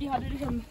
Vi hade liksom...